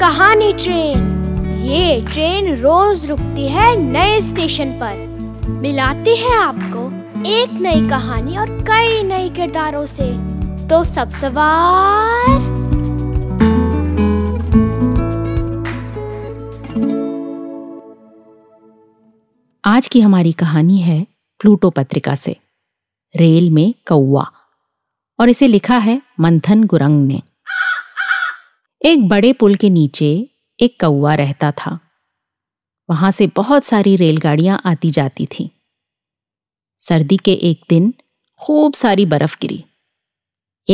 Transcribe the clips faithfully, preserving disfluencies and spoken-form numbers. कहानी ट्रेन। ये ट्रेन रोज रुकती है नए स्टेशन पर, मिलाती है आपको एक नई कहानी और कई नए किरदारों से। तो सब सवार आज की हमारी कहानी है प्लूटो पत्रिका से रेल में कौवा, और इसे लिखा है मंथन गुरंग ने। एक बड़े पुल के नीचे एक कौवा रहता था। वहां से बहुत सारी रेलगाड़ियां आती जाती थीं। सर्दी के एक दिन खूब सारी बर्फ गिरी।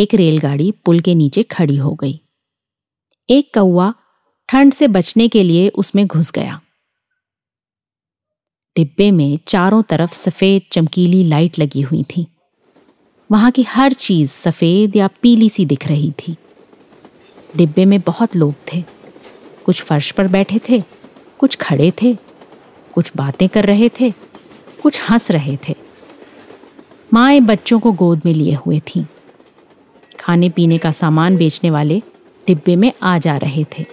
एक रेलगाड़ी पुल के नीचे खड़ी हो गई। एक कौवा ठंड से बचने के लिए उसमें घुस गया। डिब्बे में चारों तरफ सफेद चमकीली लाइट लगी हुई थी। वहां की हर चीज सफेद या पीली सी दिख रही थी। डिब्बे में बहुत लोग थे। कुछ फर्श पर बैठे थे, कुछ खड़े थे, कुछ बातें कर रहे थे, कुछ हंस रहे थे। मांएं बच्चों को गोद में लिए हुए थीं। खाने पीने का सामान बेचने वाले डिब्बे में आ जा रहे थे।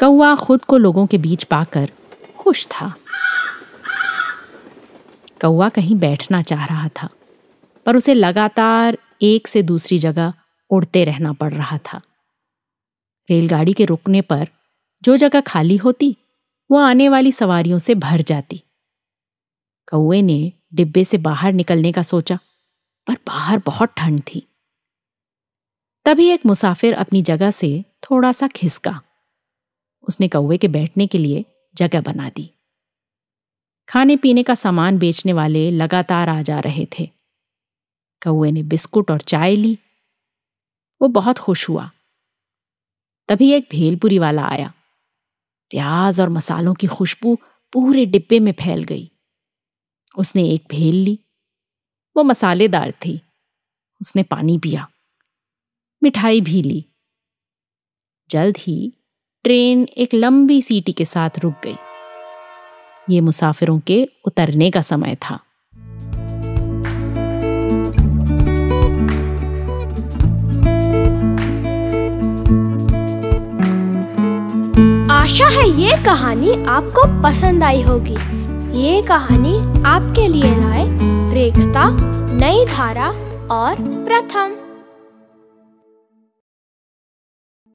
कौवा खुद को लोगों के बीच पाकर खुश था। कौवा कहीं बैठना चाह रहा था, पर उसे लगातार एक से दूसरी जगह उड़ते रहना पड़ रहा था। रेलगाड़ी के रुकने पर जो जगह खाली होती वो आने वाली सवारियों से भर जाती। कौवे ने डिब्बे से बाहर निकलने का सोचा, पर बाहर बहुत ठंड थी। तभी एक मुसाफिर अपनी जगह से थोड़ा सा खिसका। उसने कौवे के बैठने के लिए जगह बना दी। खाने पीने का सामान बेचने वाले लगातार आ जा रहे थे। कौवे ने बिस्कुट और चाय ली। वो बहुत खुश हुआ। तभी एक भेलपुरी वाला आया। प्याज और मसालों की खुशबू पूरे डिब्बे में फैल गई। उसने एक भेल ली। वो मसालेदार थी। उसने पानी पिया, मिठाई भी ली। जल्द ही ट्रेन एक लंबी सीटी के साथ रुक गई। ये मुसाफिरों के उतरने का समय था। आशा है ये कहानी आपको पसंद आई होगी। ये कहानी आपके लिए लाए रेखता, नई धारा और प्रथम।